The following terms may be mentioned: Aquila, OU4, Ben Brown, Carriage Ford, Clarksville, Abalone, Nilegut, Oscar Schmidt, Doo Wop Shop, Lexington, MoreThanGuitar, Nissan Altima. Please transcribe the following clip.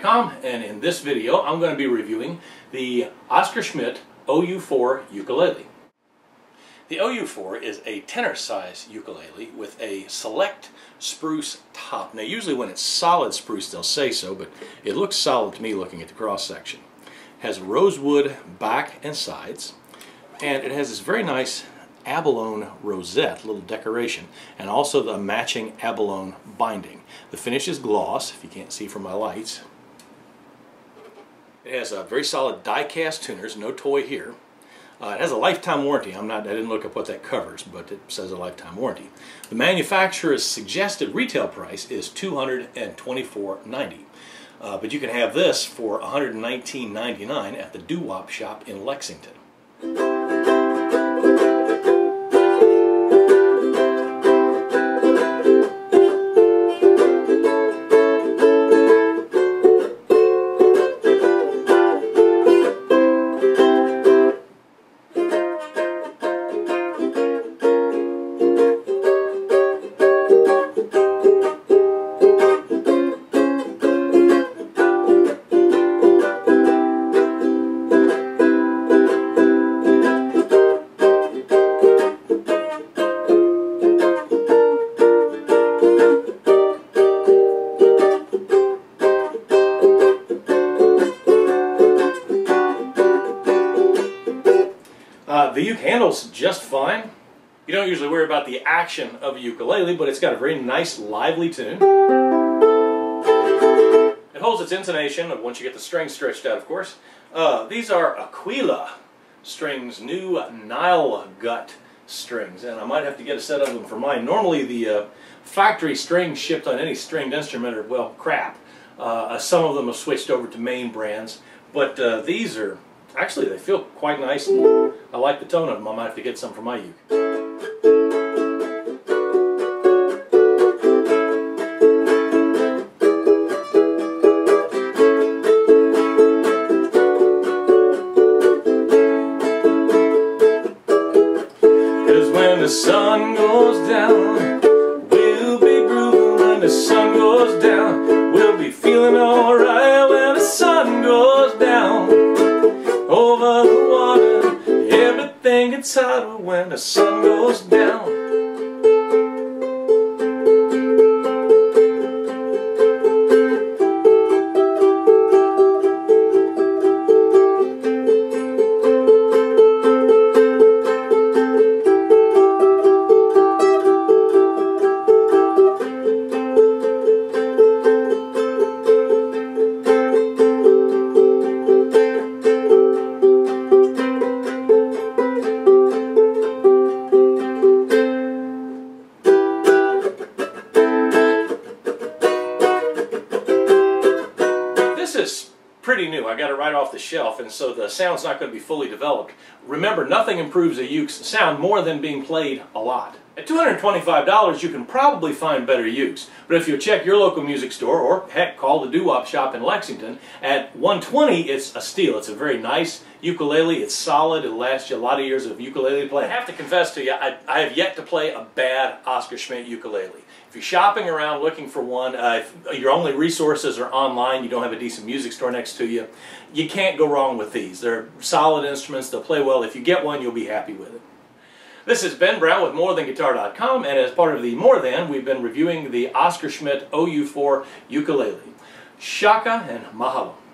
OscarSchmidt.com, and in this video I'm going to be reviewing the Oscar Schmidt OU4 ukulele. The OU4 is a tenor size ukulele with a select spruce top. Now usually when it's solid spruce they'll say so, but it looks solid to me looking at the cross section. It has rosewood back and sides, and it has this very nice abalone rosette, little decoration, and also the matching abalone binding. The finish is gloss, if you can't see from my lights. It has a very solid die-cast tuners, no toy here. It has a lifetime warranty. I didn't look up what that covers, but it says a lifetime warranty. The manufacturer's suggested retail price is $224.90, but you can have this for $119.99 at the Doo Wop Shop in Lexington. The uke handles just fine. You don't usually worry about the action of a ukulele, but it's got a very nice, lively tune. It holds its intonation once you get the strings stretched out, of course. These are Aquila strings, new Nilegut strings, and I might have to get a set of them for mine. Normally the factory strings shipped on any stringed instrument are, well, crap. Some of them have switched over to main brands, but these are... Actually, they feel quite nice. I like the tone of them. I might have to get some for my uke. Cause when the sun goes down, we'll be grooving. When the sun goes down, we'll be feeling alright. When the sun goes down over the water, everything gets hotter when the sun goes down. Pretty new. I got it right off the shelf, and so the sound's not going to be fully developed. Remember, nothing improves a uke's sound more than being played a lot. At $225, you can probably find better ukes, but if you check your local music store, or heck, call the Doo Wop Shop in Lexington, at $120, it's a steal. It's a very nice ukulele. It's solid. It'll last you a lot of years of ukulele playing. I have to confess to you, I have yet to play a bad Oscar Schmidt ukulele. If you're shopping around looking for one, if your only resources are online, you don't have a decent music store next to you, you can't go wrong with these. They're solid instruments, they'll play well. If you get one, you'll be happy with it. This is Ben Brown with MoreThanGuitar.com, and as part of the More Than, we've been reviewing the Oscar Schmidt OU4 ukulele. Shaka and mahalo.